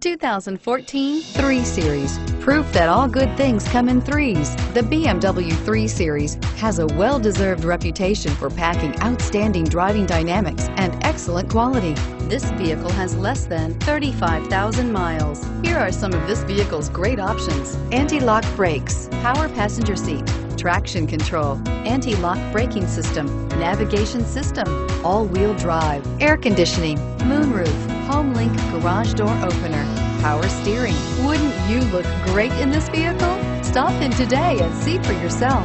2014 3 Series. Proof that all good things come in threes. The BMW 3 Series has a well-deserved reputation for packing outstanding driving dynamics and excellent quality. This vehicle has less than 35,000 miles. Here are some of this vehicle's great options: anti-lock brakes, power passenger seat, traction control, anti-lock braking system, navigation system, all-wheel drive, air conditioning, moonroof, HomeLink garage door opener, power steering. Wouldn't you look great in this vehicle? Stop in today and see for yourself.